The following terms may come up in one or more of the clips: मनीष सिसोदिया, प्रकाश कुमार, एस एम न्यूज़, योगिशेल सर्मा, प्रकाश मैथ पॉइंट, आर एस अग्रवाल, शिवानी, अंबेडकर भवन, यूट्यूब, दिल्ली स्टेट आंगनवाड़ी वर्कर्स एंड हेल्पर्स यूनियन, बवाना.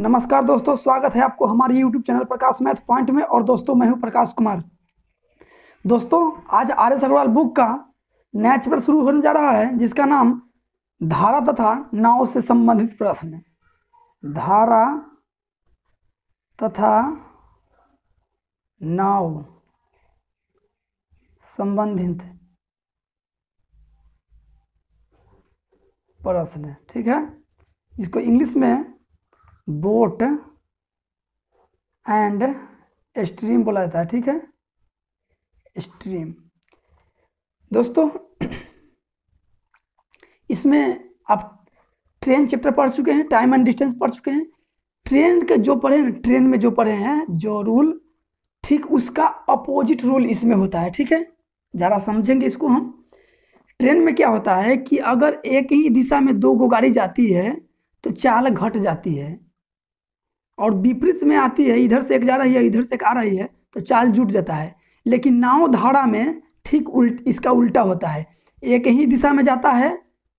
नमस्कार दोस्तों, स्वागत है आपको हमारे YouTube channel प्रकाश मैथ पॉइंट में। और दोस्तों, मैं हूं प्रकाश कुमार। दोस्तों, आज आर एस अग्रवाल बुक का नया चैप्टर शुरू होने जा रहा है, जिसका नाम धारा तथा नाव से संबंधित प्रश्न। धारा तथा नाव संबंधित प्रश्न, ठीक है, जिसको इंग्लिश में बोट एंड स्ट्रीम बोला जाता है, ठीक है, स्ट्रीम। दोस्तों, इसमें आप ट्रेन चैप्टर पढ़ चुके हैं, टाइम एंड डिस्टेंस पढ़ चुके हैं। ट्रेन के जो पढ़े हैं, ट्रेन में जो पढ़े हैं, जो रूल ठीक उसका अपोजिट रूल इसमें होता है, ठीक है। ज़रा समझेंगे इसको हम। ट्रेन में क्या होता है कि अगर एक ही दिशा में दो गो गाड़ी जाती है तो चाल घट जाती है, और विपरीत में आती है, इधर से एक जा रही है, इधर से एक आ रही है, तो चाल जुट जाता है। लेकिन नाव धारा में ठीक इसका उल्टा होता है। एक ही दिशा में जाता है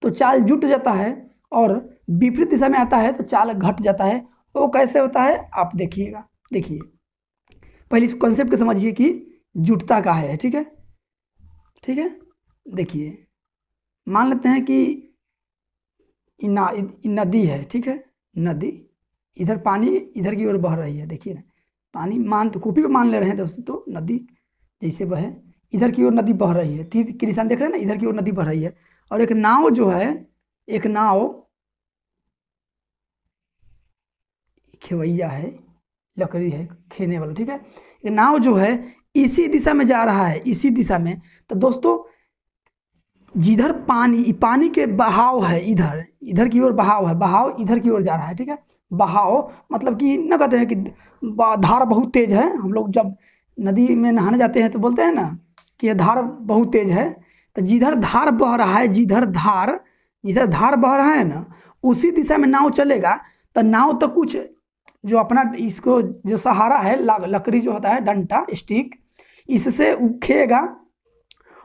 तो चाल जुट जाता है, और विपरीत दिशा में आता है तो चाल घट जाता है। वो कैसे होता है आप देखिएगा। देखिए, पहले इस कॉन्सेप्ट को समझिए कि जुटता का है, ठीक है, ठीक है। देखिए, मान लेते हैं कि नदी है, ठीक है, नदी, इधर पानी इधर की ओर बह रही है। देखिए ना, पानी कॉपी पे मान ले रहे हैं दोस्तों, तो नदी जैसे बहे, इधर की ओर नदी बह रही है, तीर के निशान देख रहे हैं ना, इधर की ओर नदी बह रही है। और एक नाव जो है, एक नाव खेवैया है, लकड़ी है खेने वाला, ठीक है, एक नाव जो है इसी दिशा में जा रहा है, इसी दिशा में। तो दोस्तों, जिधर पानी के बहाव है, इधर इधर की ओर बहाव है, बहाव इधर की ओर जा रहा है, ठीक है। बहाव मतलब कि ना, कहते हैं कि धार बहुत तेज है। हम लोग जब नदी में नहाने जाते हैं तो बोलते हैं ना कि यह धार बहुत तेज है। तो जिधर धार बह रहा है, जिधर धार बह रहा है ना, उसी दिशा में नाव चलेगा। तो नाव तो कुछ जो अपना इसको जो सहारा है, लकड़ी जो होता है, डंटा स्टिक, इससे उखेगा,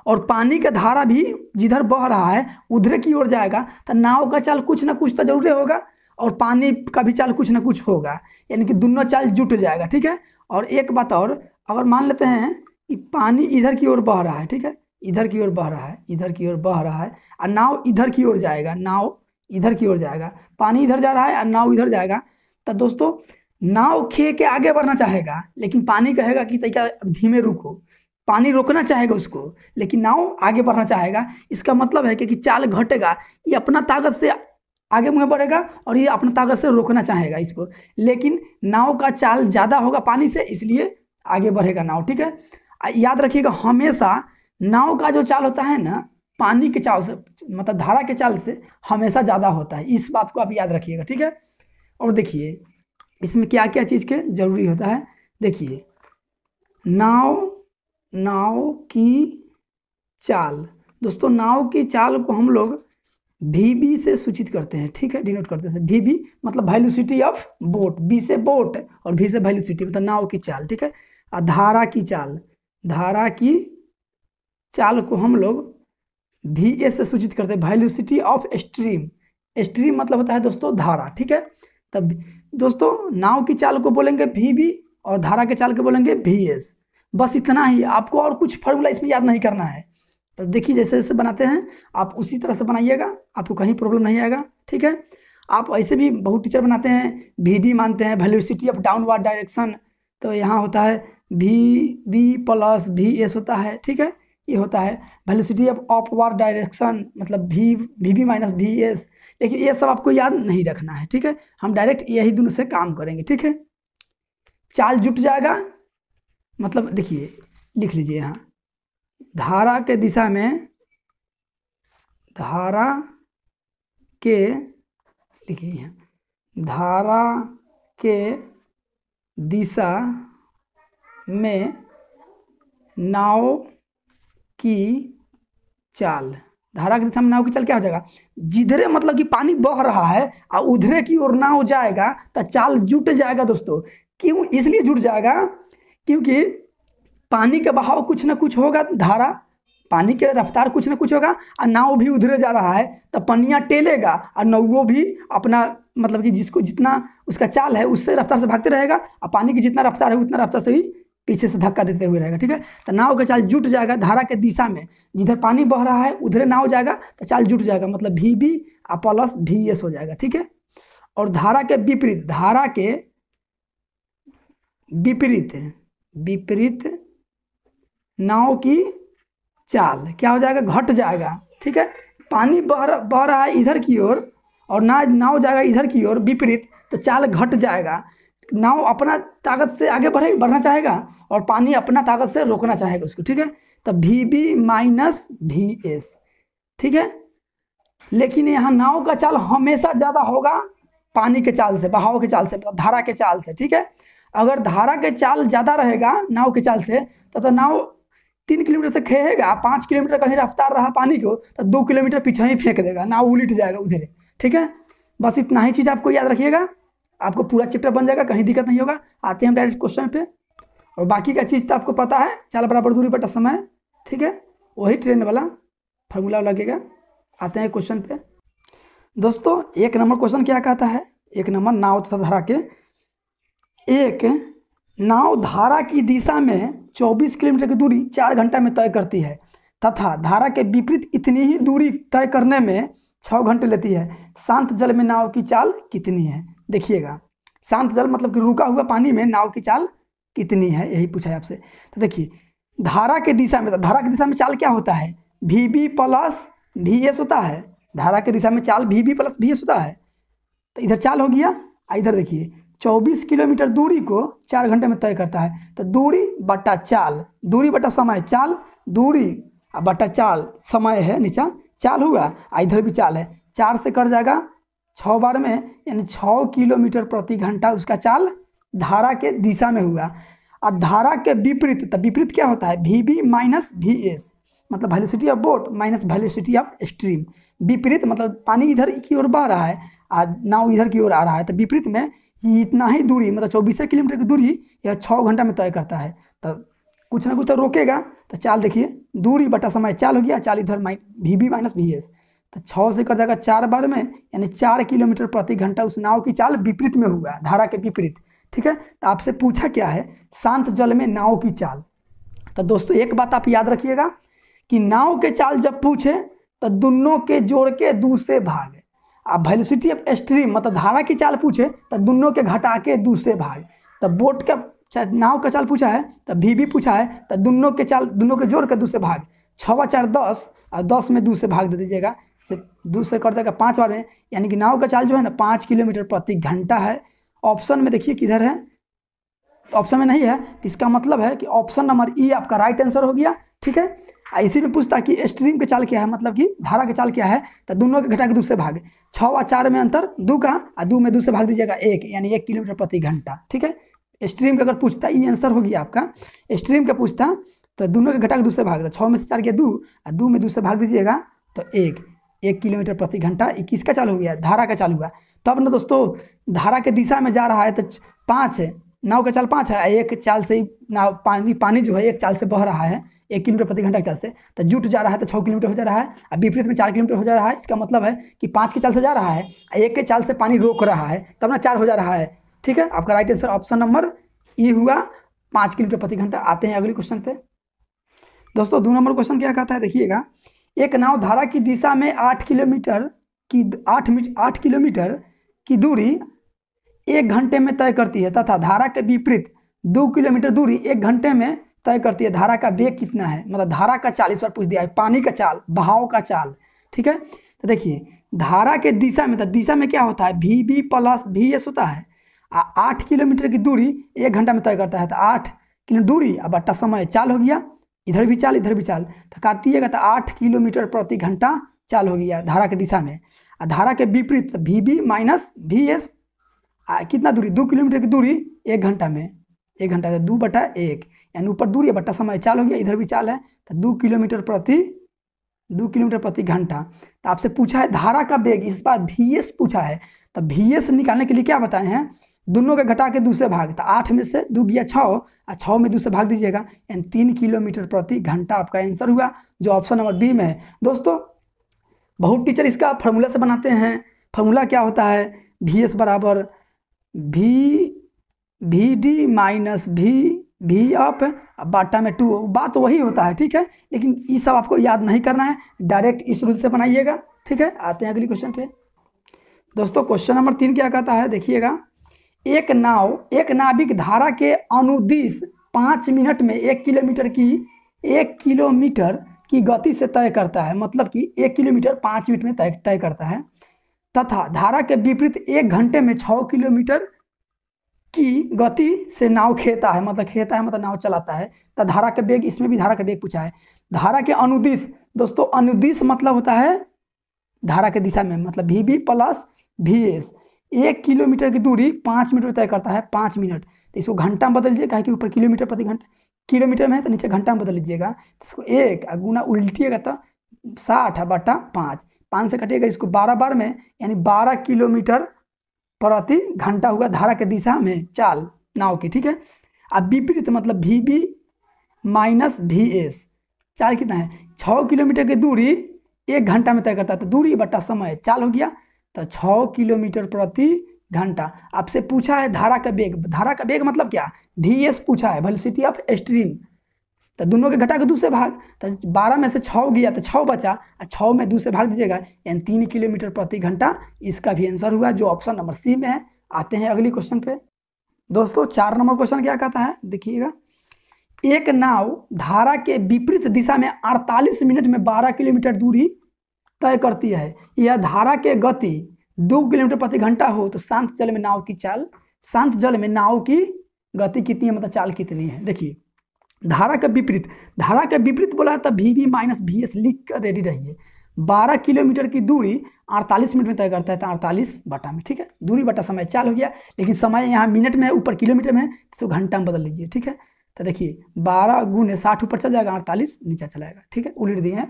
और पानी का धारा भी जिधर बह रहा है उधर की ओर जाएगा। तो नाव का चाल कुछ ना कुछ तो जरूर होगा, और पानी का भी चाल कुछ ना कुछ होगा, यानी कि दोनों चाल जुट जाएगा, ठीक है। और एक बात और, अगर मान लेते हैं कि पानी इधर की ओर बह रहा है, ठीक है, इधर की ओर बह रहा है, इधर की ओर बह रहा है, और नाव इधर की ओर जाएगा, नाव इधर की ओर जाएगा, पानी इधर जा रहा है और नाव इधर जाएगा। तो दोस्तों, नाव खे के आगे बढ़ना चाहेगा, लेकिन पानी कहेगा कि क्या धीमे रुको, पानी रोकना चाहेगा उसको, लेकिन नाव आगे बढ़ना चाहेगा। इसका मतलब है कि चाल घटेगा, ये अपना ताकत से आगे मुँह बढ़ेगा, और ये अपना ताकत से रोकना चाहेगा इसको, लेकिन नाव का चाल ज़्यादा होगा पानी से, इसलिए आगे बढ़ेगा नाव, ठीक है। याद रखिएगा, हमेशा नाव का जो चाल होता है ना, पानी के चाल से, मतलब धारा के चाल से हमेशा ज़्यादा होता है। इस बात को आप याद रखिएगा, ठीक है। और देखिए इसमें क्या क्या चीज़ के जरूरी होता है। देखिए, नाव की चाल, दोस्तों नाव की चाल को हम लोग वी से सूचित करते हैं, ठीक है, डिनोट करते हैं। वी मतलब वेलोसिटी ऑफ बोट, बी से बोट और वी से वेलोसिटी, मतलब नाव की चाल, ठीक है। और धारा की चाल, धारा की चाल को हम लोग वी से सूचित करते हैं, वेलोसिटी ऑफ स्ट्रीम। स्ट्रीम मतलब होता है दोस्तों धारा, ठीक है। तब दोस्तों, नाव की चाल को बोलेंगे वी और धारा के चाल को बोलेंगे वी। बस इतना ही, आपको और कुछ फार्मूला इसमें याद नहीं करना है। बस देखिए, जैसे जैसे बनाते हैं आप उसी तरह से बनाइएगा, आपको कहीं प्रॉब्लम नहीं आएगा, ठीक है। आप ऐसे भी बहुत टीचर बनाते हैं, वी डी मानते हैं, वेलोसिटी ऑफ डाउनवर्ड डायरेक्शन, तो यहाँ होता है वी प्लस वी होता है, ठीक है, ये होता है वेलोसिटी ऑफ अपवर्ड डायरेक्शन, मतलब वी माइनस वी। लेकिन ये सब आपको याद नहीं रखना है, ठीक है। हम डायरेक्ट यही दोनों से काम करेंगे, ठीक है। चाल जुट जाएगा, मतलब देखिए लिख लीजिए यहाँ, धारा के दिशा में, धारा के, लिखिए यहाँ, धारा के दिशा में नाव की चाल, धारा के दिशा में नाव की चाल क्या हो जाएगा, जिधरे मतलब कि पानी बह रहा है और उधरे की ओर नाव जाएगा, तो चाल जुट जाएगा दोस्तों। क्यों इसलिए जुट जाएगा, क्योंकि पानी का बहाव कुछ ना कुछ होगा, धारा पानी के रफ्तार कुछ ना कुछ होगा, और नाव भी उधरे जा रहा है, तो पनिया टेलेगा और नौवो भी अपना मतलब कि जिसको जितना उसका चाल है उससे रफ्तार से भागते रहेगा और पानी की जितना रफ्तार है उतना रफ्तार से भी पीछे से धक्का देते हुए रहेगा। ठीक है, तो नाव का चाल जुट जाएगा धारा के दिशा में, जिधर पानी बह रहा है उधर नाव जाएगा तो चाल जुट जाएगा, मतलब VB और प्लस VS हो जाएगा। ठीक है, और धारा के विपरीत, धारा के विपरीत विपरीत नाव की चाल क्या हो जाएगा, घट जाएगा। ठीक है, पानी बह रहा है इधर की ओर और नाव जाएगा इधर की ओर विपरीत, तो चाल घट जाएगा। नाव अपना ताकत से आगे बढ़ना चाहेगा और पानी अपना ताकत से रोकना चाहेगा उसको। ठीक है, तो VB - VS। ठीक है, लेकिन यहाँ नाव का चाल हमेशा ज़्यादा होगा पानी के चाल से, बहाव के चाल से, मतलब धारा के चाल से। ठीक है, अगर धारा के चाल ज़्यादा रहेगा नाव के चाल से तो नाव 3 किलोमीटर से खेहेगा, 5 किलोमीटर कहीं रफ्तार रहा पानी को तो 2 किलोमीटर पीछे ही फेंक देगा, नाव उलट जाएगा उधर। ठीक है, बस इतना ही चीज़ आपको याद रखिएगा, आपको पूरा चैप्टर बन जाएगा, कहीं दिक्कत नहीं होगा। आते हैं हम डायरेक्ट क्वेश्चन पे, और बाकी का चीज़ तो आपको पता है, चाल बराबर दूरी बटा समय। ठीक है, वही ट्रेन वाला फार्मूला लगेगा। आते हैं क्वेश्चन पे दोस्तों, 1 नंबर क्वेश्चन क्या कहता है, 1 नंबर नाव तथा धारा के, एक नाव धारा की दिशा में 24 किलोमीटर की दूरी 4 घंटा में तय करती है तथा धारा के विपरीत इतनी ही दूरी तय करने में 6 घंटे लेती है। शांत जल में नाव की चाल कितनी है? देखिएगा, शांत जल मतलब कि रुका हुआ पानी में नाव की चाल कितनी है, यही पूछा है आपसे। तो देखिए, धारा के दिशा में, धारा की दिशा में चाल क्या होता है, VB + VS होता है। धारा की दिशा में चाल VB + VS होता है, तो इधर चाल हो गया। इधर देखिए, 24 किलोमीटर दूरी को 4 घंटे में तय करता है, तो दूरी बटा चाल, दूरी बटा समय, चाल दूरी बटा चाल समय है, नीचा चाल हुआ, इधर भी चाल है, 4 से कट जाएगा 6 बार में, यानी 6 किलोमीटर प्रति घंटा उसका चाल धारा के दिशा में हुआ। और धारा के विपरीत, तो विपरीत क्या होता है, VB - VS, मतलब velocity of boat minus velocity of stream. विपरीत मतलब पानी इधर की ओर बह रहा है और नाव इधर की ओर आ रहा है, तो विपरीत में इतना ही दूरी, मतलब 24 किलोमीटर की दूरी यह 6 घंटा में तय करता है, तो कुछ ना कुछ तो रोकेगा। तो चाल देखिए, दूरी बटा समय चाल हो गया, चाल इधर VB - VS, तो 6 से कर जाएगा 4 बार में, यानी 4 किलोमीटर प्रति घंटा उस नाव की चाल विपरीत में हुआ, धारा के विपरीत। ठीक है, तो आपसे पूछा क्या है, शांत जल में नाव की चाल। तो दोस्तों एक बात आप याद रखिएगा कि नाव के चाल जब पूछे तो दोनों के जोड़ के दू से भाग, अब वेलोसिटी ऑफ स्ट्रीम मतलब धारा की चाल पूछे तो दोनों के घटा के दू से भाग। तब बोट का, नाव का चाल पूछा है, तब VB पूछा है, तो दोनों के चाल, दोनों के जोड़ के दू से भाग, 6 × 4 = 10 और 10 में 2 से भाग दे दीजिएगा, 2 से कर देगा 5 बार में, यानी कि नाव का चाल जो है ना 5 किलोमीटर प्रति घंटा है। ऑप्शन में देखिए किधर है, ऑप्शन में नहीं है, इसका मतलब है कि ऑप्शन नंबर E आपका राइट आंसर हो गया। ठीक है, इसी में पूछता कि स्ट्रीम के चाल क्या है, मतलब कि धारा के चाल क्या है, तो दोनों के घटा के 2 से भाग, 6 और 4 में अंतर 2 का, और 2 में 2 से भाग दीजिएगा 1, यानी 1 किलोमीटर प्रति घंटा। ठीक है, स्ट्रीम का अगर पूछता E आंसर हो गया आपका। स्ट्रीम का पूछता तो दोनों के घटा के 2 से भाग, 6 में से 4 गया 2, और 2 में 2 से भाग दीजिएगा तो 1 किलोमीटर प्रति घंटा किसका चाल हो गया, धारा का चाल हुआ। तब ना दोस्तों, धारा के दिशा में जा रहा है तो 5 है, नाव का चाल 5 है, एक चाल से ही नाव पानी जो है एक चाल से बह रहा है, 1 किलोमीटर प्रति घंटा के चाल से, तो जुट जा रहा है तो 6 किलोमीटर हो जा रहा है, और विपरीत में 4 किलोमीटर हो जा रहा है। इसका मतलब है कि 5 के चाल से जा रहा है, एक के चाल से पानी रोक रहा है, तब ना 4 हो जा रहा है। ठीक है, आपका right answer option number E हुआ, 5 किलोमीटर प्रति घंटा। आते हैं अगले क्वेश्चन पे दोस्तों, 2 नंबर क्वेश्चन क्या कहता है, देखिएगा, एक नाव धारा की दिशा में 8 किलोमीटर की दूरी 1 घंटे में तय करती है तथा धारा के विपरीत 2 किलोमीटर दूरी 1 घंटे में तय करती है। धारा का वेग कितना है, मतलब धारा का चाल इस बार पूछ दिया है, पानी का चाल, बहाव का चाल। ठीक है, तो देखिए, धारा के दिशा में, तो दिशा में क्या होता है, VB + VS होता है, 8 किलोमीटर की दूरी 1 घंटा में तय करता है, तो 8 किलोमीटर दूरी अब बट्टा समय चाल हो गया, इधर भी चाल इधर भी चाल, तो काटिएगा तो 8 किलोमीटर प्रति घंटा चाल हो गया धारा की दिशा में। और धारा के विपरीत VB - VS कितना दूरी, 2 किलोमीटर की दूरी 1 घंटा में, 1 घंटा 2/1, यानी ऊपर दूरी बट्टा समय चाल हो गया, इधर भी चाल है, तो 2 किलोमीटर प्रति घंटा। तो आपसे पूछा है धारा का वेग, इस बार VS पूछा है, तो VS निकालने के लिए क्या बताए हैं, दोनों के घटा के 2 से भाग, तो 8 में से 2 गया 6, और 6 में 2 से भाग दीजिएगा, यानी 3 किलोमीटर प्रति घंटा आपका आंसर हुआ, जो ऑप्शन नंबर B में है। दोस्तों बहुत टीचर इसका फार्मूला से बनाते हैं, फार्मूला क्या होता है, वी एस बराबर V D minus V up बाटा में टू, बात वही होता है ठीक है, लेकिन ये सब आपको याद नहीं करना है, डायरेक्ट इस रूल से बनाइएगा ठीक है। आते हैं अगली क्वेश्चन पे दोस्तों, क्वेश्चन नंबर 3 क्या कहता है देखिएगा, एक नाविक धारा के अनुदिश 5 मिनट में 1 किलोमीटर की गति से तय करता है, मतलब कि 1 किलोमीटर 5 मिनट में तय करता है, तथा धारा के विपरीत 1 घंटे में 6 किलोमीटर की गति से नाव खेता है मतलब नाव चलाता है। तो धारा का वेग, इसमें भी धारा का वेग पूछा है। धारा के अनुदिश दोस्तों, अनुदिश मतलब होता है धारा के दिशा में, मतलब V B plus V S. 1 kilometre की दूरी 5 मिनट में तय करता है, 5 मिनट। तो इसको घंटा में बदल लीजिए, कहा कि ऊपर किलोमीटर प्रति घंटा, किलोमीटर में है तो नीचे घंटा में बदल लीजिएगा। तो इसको 1 गुना उल्टिएगा तो 60 बटा 5 से कटिएगा, इसको 12 बार में, यानी 12 किलोमीटर प्रति घंटा हुआ धारा के दिशा में चाल नाव की ठीक है। अब विपरीत मतलब V B minus V S, चाल कितना है 6 किलोमीटर की दूरी 1 घंटा में तय करता है, तो दूरी बटा समय चाल हो गया, तो 6 किलोमीटर प्रति घंटा। आपसे पूछा है धारा का वेग, धारा का वेग मतलब क्या, वी एस पूछा है, वेलोसिटी ऑफ स्ट्रीम, तो दोनों के घटा के दूसरे भाग, तो 12 में से 6 गया तो 6 बचा, और 6 में दूसरे भाग दीजिएगा, यानी 3 किलोमीटर प्रति घंटा इसका भी आंसर हुआ, जो ऑप्शन नंबर सी में है। आते हैं अगली क्वेश्चन पे दोस्तों, 4 नंबर क्वेश्चन क्या कहता है देखिएगा, एक नाव धारा के विपरीत दिशा में 48 मिनट में 12 किलोमीटर दूरी तय करती है, यह धारा के गति 2 किलोमीटर प्रति घंटा हो तो शांत जल में नाव की गति कितनी है, मतलब चाल कितनी है। देखिए धारा के विपरीत बोला था, V V minus V S लिख कर रेडी रहिए। 12 किलोमीटर की दूरी 48 मिनट में तय करता है, तो 48 बटा में ठीक है, दूरी बटा समय चाल हो गया, लेकिन समय यहाँ मिनट में है, ऊपर किलोमीटर में, तो घंटा में बदल लीजिए ठीक है। तो देखिए 12 गुने 60 ऊपर चल जाएगा, 48 नीचे चलाएगा ठीक है, उलट दिए हैं,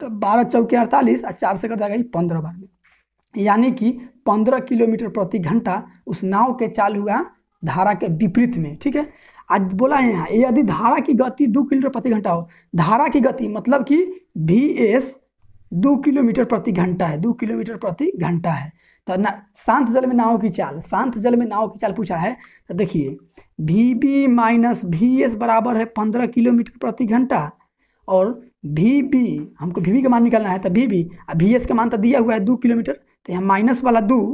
तो 12 चौके 48 और 4 से कर जाएगा 15 बार में, यानी कि 15 किलोमीटर प्रति घंटा उस नाव के चाल हुआ धारा के विपरीत में ठीक है। आज बोला है यहाँ, यदि धारा की गति 2 किलोमीटर प्रति घंटा हो, धारा की गति मतलब कि वी एस 2 किलोमीटर प्रति घंटा है, 2 किलोमीटर प्रति घंटा है, तो ना शांत जल में नाव की चाल, शांत जल में नाव की चाल पूछा है, तो देखिए V B minus V S बराबर है 15 किलोमीटर प्रति घंटा, और वी बी, हमको वी बी का मान निकालना है, तो वी बी और वी एस का मान तो दिया हुआ है 2 किलोमीटर, तो यहाँ माइनस वाला 2,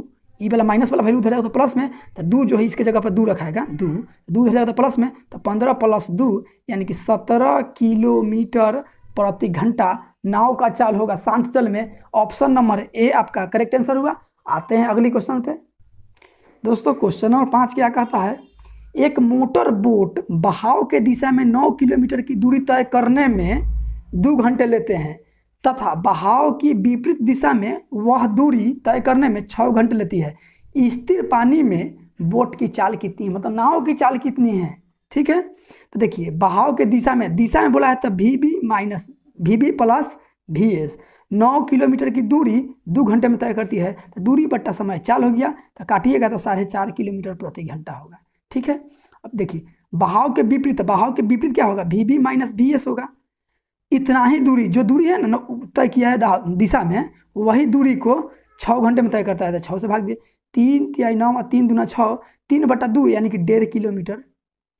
ये वाला माइनस वाला वैल्यू उधर जाएगा तो प्लस में, तो 2 जो है इसके जगह पर 2 रखाएगा, 2 उधर जाएगा तो प्लस में, तो 15 प्लस 2 यानी कि 17 किलोमीटर प्रति घंटा नाव का चाल होगा शांत जल में। ऑप्शन नंबर ए आपका करेक्ट आंसर हुआ। आते हैं अगली क्वेश्चन पे दोस्तों, क्वेश्चन नंबर 5 क्या कहता है, एक मोटर बोट बहाव के दिशा में 9 किलोमीटर की दूरी तय करने में 2 घंटे लेते हैं, तथा बहाव की विपरीत दिशा में वह दूरी तय करने में 6 घंटे लेती है। स्थिर पानी में बोट की चाल कितनी है, मतलब नाव की चाल कितनी है ठीक है। तो देखिए बहाव के दिशा में बोला है, तो V B plus V S 9 kilometre की दूरी 2 घंटे में तय करती है, तो दूरी बट्टा समय चाल हो गया, तो काटिएगा तो 4.5 किलोमीटर प्रति घंटा होगा ठीक है। अब देखिए बहाव के विपरीत क्या होगा, V B minus V S होगा, इतना ही दूरी जो दूरी है ना तय किया है दिशा में, वही दूरी को 6 घंटे में तय करता है, तो 6 से भाग दिए, 3 तिहाई 9 और 3 दूना 6, 3 बटा 2 यानी कि 1.5 किलोमीटर,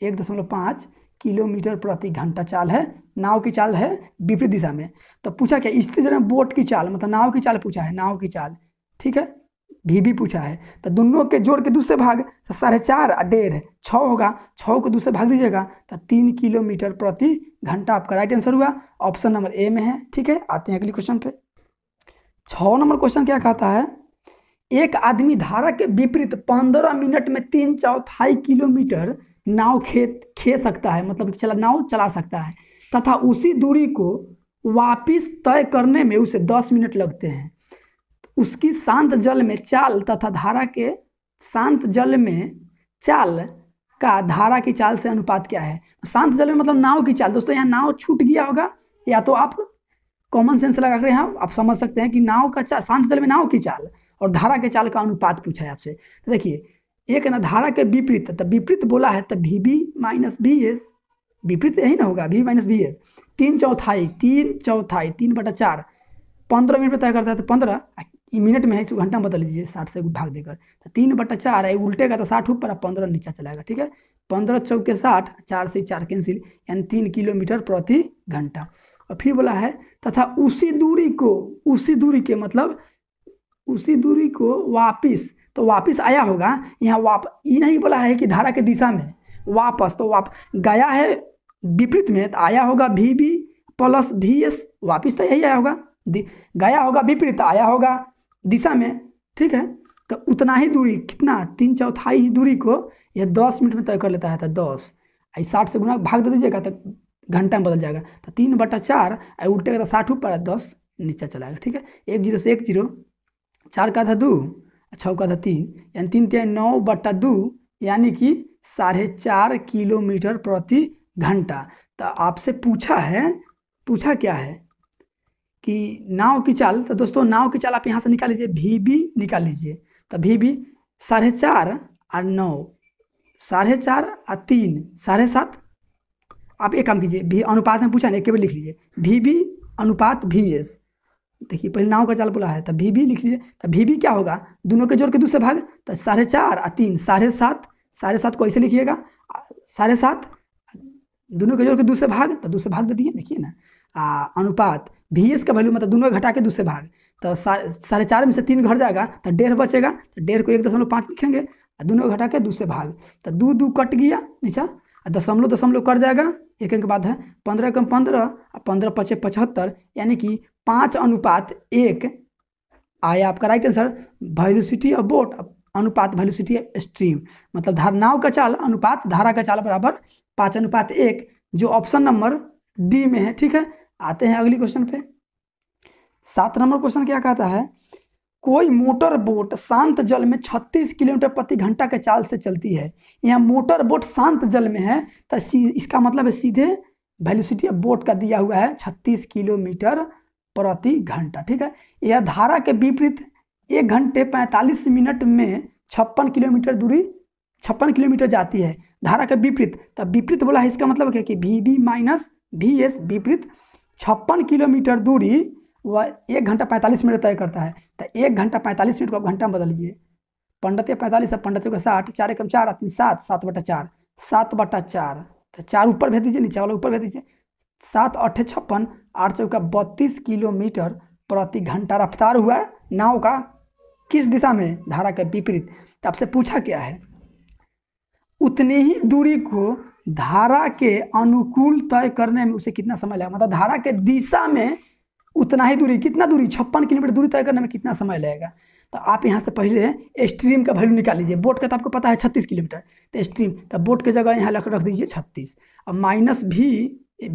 1.5 किलोमीटर प्रति घंटा चाल है, नाव की चाल है विपरीत दिशा में। तो पूछा क्या, इस तरह बोट की चाल मतलब नाव की चाल पूछा है, नाव की चाल ठीक है, भी पूछा है, तो दोनों के जोड़ के दूसरे भाग, 4.5 और 1.5 6 होगा, 6 को दूसरे भाग दीजिएगा तो 3 किलोमीटर प्रति घंटा आपका राइट आंसर हुआ, ऑप्शन नंबर ए में है ठीक है। आते हैं अगली क्वेश्चन पे, 6 नंबर क्वेश्चन क्या कहता है, एक आदमी धारा के विपरीत 15 मिनट में 3/4 किलोमीटर नाव खे सकता है, मतलब नाव चला सकता है, तथा उसी दूरी को वापिस तय करने में उसे 10 मिनट लगते हैं। उसकी शांत जल में चाल तथा धारा के शांत जल में चाल का धारा की चाल से अनुपात क्या है। शांत जल में मतलब नाव की चाल, दोस्तों यहाँ नाव छूट गया होगा, या तो आप कॉमन सेंस लगाकर यहाँ आप समझ सकते हैं कि नाव का चाल, शांत जल में नाव की चाल और धारा के चाल का अनुपात पूछा है आपसे। तो देखिए एक ना धारा के विपरीत, तो विपरीत बोला है तो V B minus V S, विपरीत यही ना होगा, V minus V S 3/4, 3/4 3/4 15 minute में तय करता है, तो 15 मिनट में है, इसको घंटा में बदल लीजिए 60 से भाग देकर। तो 3/4 है, उल्टेगा तो 60 ऊपर और 15 नीचा चलाएगा। ठीक है, 15 चौके 60, 4 से 4 कैंसिल, यानी 3 किलोमीटर प्रति घंटा। और फिर बोला है तथा उसी दूरी को वापिस, तो वापिस आया होगा। यहाँ ये नहीं बोला है कि धारा के दिशा में वापस, तो गया है विपरीत में, तो आया होगा VB + VS, वापिस तो यही आया होगा। गया होगा विपरीत, आया होगा दिशा में। ठीक है, तो उतना ही दूरी, कितना 3/4 दूरी को यह 10 मिनट में तय कर लेता है। तो 10 आई 60 से गुना भाग दे दीजिएगा तो घंटा में बदल जाएगा। तो 3/4 आई उल्टेगा तो 60 ऊपर 10 नीचा चलाएगा। ठीक है, 1 0 से 1 0, 4 का था 2, 6 का था 3, यानी 3 × 9/2, यानी कि 4.5 किलोमीटर प्रति घंटा। तो आपसे पूछा क्या है कि नाव की चाल। तो दोस्तों नाव की चाल आप यहाँ से निकाल लीजिए, VB निकाल लीजिए। तो VB 4.5 और 9, 4.5 और 3, 7.5। आप एक काम कीजिए, भी अनुपात में पूछा ना, एक बार लिख लीजिए VB अनुपात VS। देखिए पहले नाव का चाल बोला है, तब VB लिख लीजिए। तब VB क्या होगा, दोनों के जोड़ के दूसरे भाग, तो 4.5 और 3, 7.5। 7.5 को ऐसे लिखिएगा, 7.5 दोनों के जोड़ के दूसरे भाग, तो दूसरे भाग दे दिए। देखिए ना अनुपात VS का वैल्यू, मतलब दोनों को घटा के दूसरे भाग। तो 4.5 में से 3 घट जाएगा तो 1.5 बचेगा। तो 1.5 को 1.5 लिखेंगे, दोनों को घटा के दूसरे भाग। तो 2 कट गया नीचा, दशमलव दशमलव कट जाएगा, एक के बाद है 15 कम 15 और 15 × 5 75, यानी कि 5:1 आया आपका right answer. Velocity of boat अनुपात वेलोसिटी ऑफ स्ट्रीम, मतलब नाव का चाल अनुपात धारा का चाल बराबर 5:1, जो ऑप्शन नंबर D में है। ठीक है, आते हैं अगली क्वेश्चन पे। 7 नंबर क्वेश्चन क्या कहता है, कोई मोटर बोट शांत जल में 36 किलोमीटर प्रति घंटा के चाल से चलती है। यहाँ मोटर बोट शांत जल में है, तो इसका मतलब है सीधे वेलोसिटी ऑफ बोट का दिया हुआ है 36 किलोमीटर प्रति घंटा। ठीक है, यह धारा के विपरीत 1 घंटे 45 मिनट में 56 किलोमीटर दूरी 56 किलोमीटर जाती है धारा के विपरीत। तब विपरीत बोला है, इसका मतलब क्या कि VB − VS विपरीत 56 किलोमीटर दूरी वह 1 घंटा 45 मिनट तय करता है। तो 1 घंटा 45 मिनट को आप घंटा में बदल लीजिए, 15 × 45 और 15 × 60, 4 × 4 और 3 7, 7/4, 7/4, तो 4 ऊपर भेज दीजिए, नीचे वाला ऊपर भेज दीजिए। 7 × 8 = 56, 8 × 4 = 32 किलोमीटर प्रति घंटा रफ्तार हुआ नाव का, किस दिशा में, धारा के विपरीत। तो आपसे पूछा क्या है, उतनी ही दूरी को धारा के अनुकूल तय करने में उसे कितना समय लगेगा, मतलब धारा के दिशा में उतना ही दूरी, कितना दूरी 56 किलोमीटर दूरी तय करने में कितना समय लगेगा। तो आप यहाँ से पहले स्ट्रीम का वैल्यू निकाल लीजिए। बोट का तो आपको पता है 36 किलोमीटर, तो स्ट्रीम तो बोट की जगह यहाँ रख दीजिए 36, और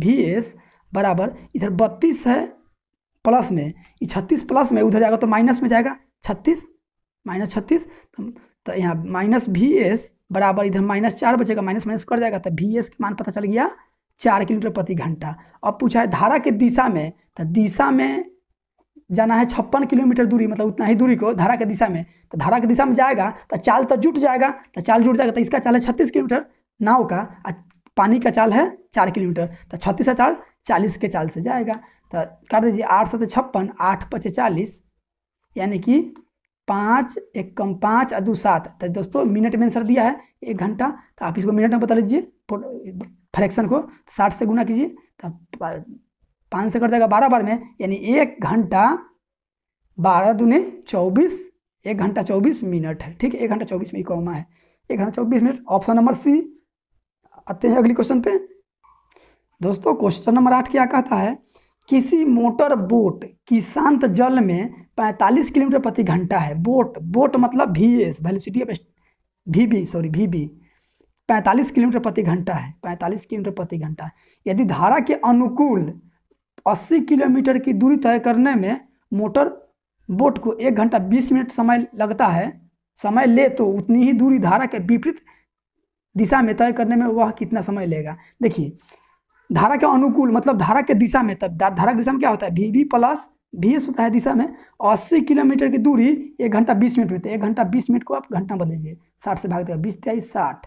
-VS बराबर इधर 32 है प्लस में, 36 प्लस में उधर जाएगा तो माइनस में जाएगा, 36 - 36, तो यहाँ -VS बराबर इधर -4 बचेगा, माइनस कर जाएगा। तो VS का मान पता चल गया 4 किलोमीटर प्रति घंटा। अब पूछा है धारा के दिशा में, तो दिशा में जाना है 56 किलोमीटर दूरी, मतलब उतना ही दूरी को धारा के दिशा में। तो धारा के दिशा में जाएगा तो चाल तो जुट जाएगा, तो चाल जुट जाएगा। तो इसका चाल है 36 किलोमीटर नाव का, पानी का चाल है 4 किलोमीटर, तो 36 और 4 40 के चाल से जाएगा। तो कर दीजिए 8 × 7 = 56, 8×5 = 40, यानी कि 5 = 1 + 5 = 7। तो दोस्तों मिनट में आंसर दिया है 1 घंटा, तो आप इसको मिनट में बता लीजिए। फ्रैक्शन को 60 से गुना कीजिए, तब 5 से कट जाएगा 12 बार में, यानी 1 घंटा 12 दूने 24, 1 घंटा 24 मिनट है। ठीक है, 1 घंटा 24 मिनट कॉमा है, 1 घंटा 24 मिनट ऑप्शन नंबर C। आते हैं अगली क्वेश्चन पे। दोस्तों क्वेश्चन नंबर 8 क्या कहता है, किसी मोटर बोट की शांत जल में 45 किलोमीटर प्रति घंटा है। बोट मतलब VS velocity of VB 45 kilometre प्रति घंटा है, 45 किलोमीटर प्रति घंटा। यदि धारा के अनुकूल 80 किलोमीटर की दूरी तय करने में मोटर बोट को 1 घंटा 20 मिनट समय लगता है, समय ले, तो उतनी ही दूरी धारा के विपरीत दिशा में तय करने में वह कितना समय लेगा। देखिए धारा के अनुकूल मतलब धारा के दिशा में, तब धारा की दिशा में क्या होता है, VB + VS होता है दिशा में। 80 किलोमीटर की दूरी 1 घंटा 20 मिनट में, तो 1 घंटा 20 मिनट को आप घंटा बदल लीजिए, 60 से भाग देगा 20 × 60,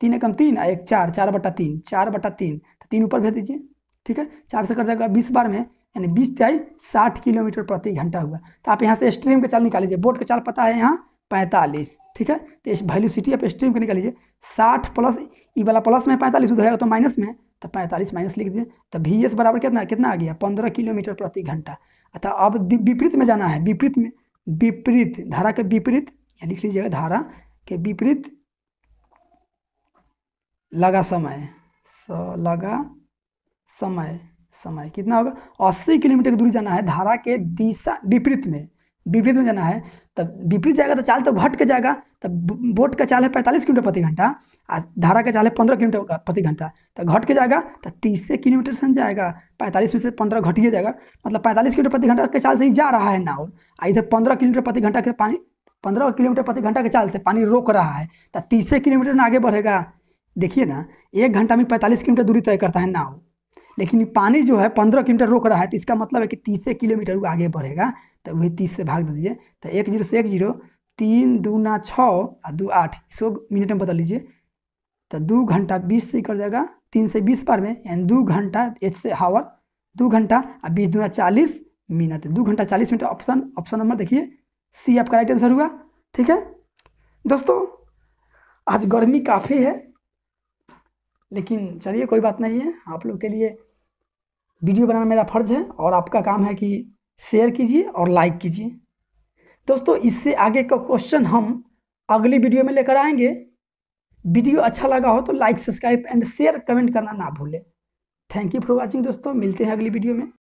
3 × 3 और 1 4, 4/3, 4/3, तो 3 ऊपर भेज दीजिए। ठीक है, 4 से कट जाएगा 20 बार में, यानी 20/60 किलोमीटर प्रति घंटा हुआ। तो आप यहाँ से स्ट्रीम का चाल निकाल लीजिए, बोट का चाल पता है यहाँ 45, ठीक है। तो इस वैल्यू सिटी आप स्ट्रीम का निकाल लीजिए, 60 प्लस ई वाला प्लस में 45 उधर है तो माइनस में, तो 45 माइनस लिख दीजिए। तो वी एस बराबर कितना आ गया 15 किलोमीटर प्रति घंटा। अतः अब विपरीत में जाना है, विपरीत में विपरीत धारा के विपरीत यहाँ लिख लीजिएगा, धारा के विपरीत लगा समय, लगा समय, समय कितना होगा 80 किलोमीटर की दूरी जाना है धारा के दिशा विपरीत में, विपरीत में जाना है। तब विपरीत जाएगा तो चाल तो घट के जाएगा। तब बोट का चाल है 45 किलोमीटर प्रति घंटा, धारा का चाल है 15 किलोमीटर प्रति घंटा, तो घट के जाएगा तो 30 किलोमीटर से जाएगा, 45 में से 15 घटिए जाएगा, मतलब 45 किलोमीटर प्रति घंटा के चाल से ही जा रहा है नाव। इधर 15 किलोमीटर प्रति घंटा के पानी, 15 किलोमीटर प्रति घंटा के चाल से पानी रोक रहा है, तो 30 किलोमीटर आगे बढ़ेगा। देखिए ना, एक घंटा में 45 किलोमीटर दूरी तय करता है नाव, लेकिन पानी जो है 15 किलोमीटर रोक रहा है, तो इसका मतलब है कि 30 किलोमीटर वो आगे बढ़ेगा। तो वही 30 से भाग दे दीजिए, तो 10 से 10, 3 दूना 6 और 2 8, 100 मिनट में बदल लीजिए। तो 2 घंटा 20 से कर जाएगा 3 से 20 बार में, यानी 2 घंटा, 8 से हावर 2 घंटा और 20 दूना 40 मिनट, 2 घंटा 40 मिनट। ऑप्शन नंबर देखिए सी आपका राइट आंसर हुआ, ठीक है। दोस्तों आज गर्मी काफ़ी है, लेकिन चलिए कोई बात नहीं है, आप लोग के लिए वीडियो बनाना मेरा फर्ज है और आपका काम है कि शेयर कीजिए और लाइक कीजिए। दोस्तों इससे आगे का क्वेश्चन हम अगली वीडियो में लेकर आएंगे। वीडियो अच्छा लगा हो तो like, subscribe and share, comment करना ना भूलें। थैंक यू फॉर वॉचिंग दोस्तों, मिलते हैं अगली वीडियो में।